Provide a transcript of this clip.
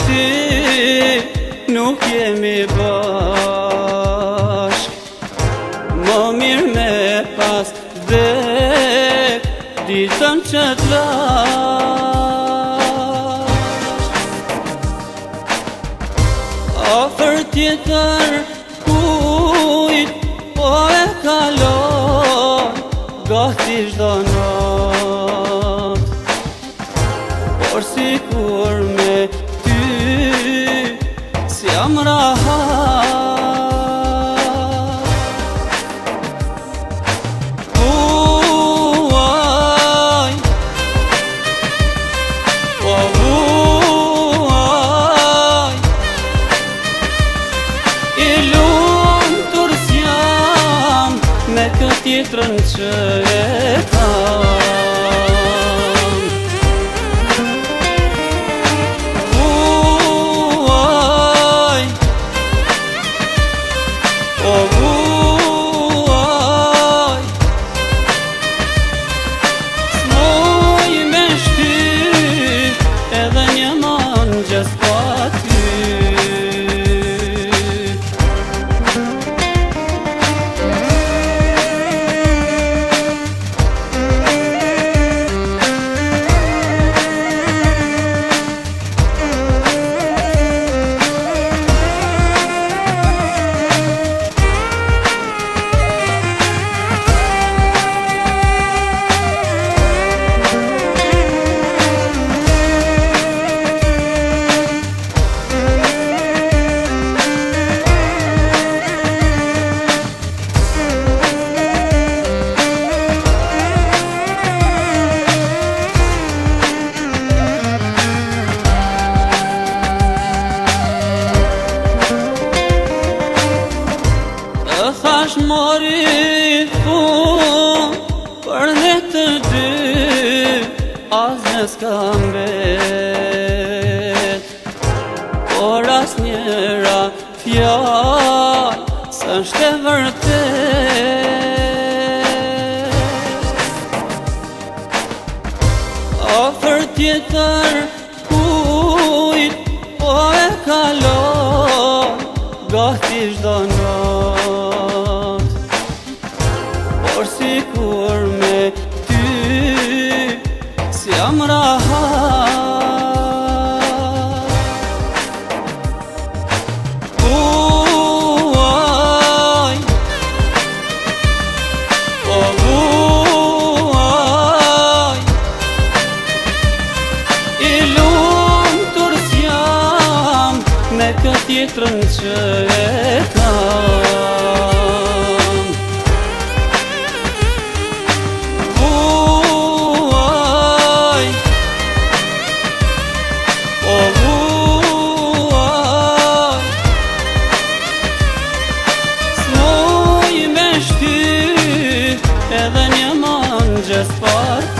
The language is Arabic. وقتی نوکی می باش ما میرمه پس ده دیزم چطلاش آفر تیتر کوید پای کلان گاه دیزدانات برسی کرمه امرها هواي وهواي الون ترسيام مكتي ترنشيتها ماری خون پرده تدی از نسکم بید پرست نیرا فیال سنشته ورده آفر تیتر کوید پای کلان گاه دیجدانات Kur me ty si jam rahat Uaj O uaj I lumë tërësjam me këti tërën që e kam Just for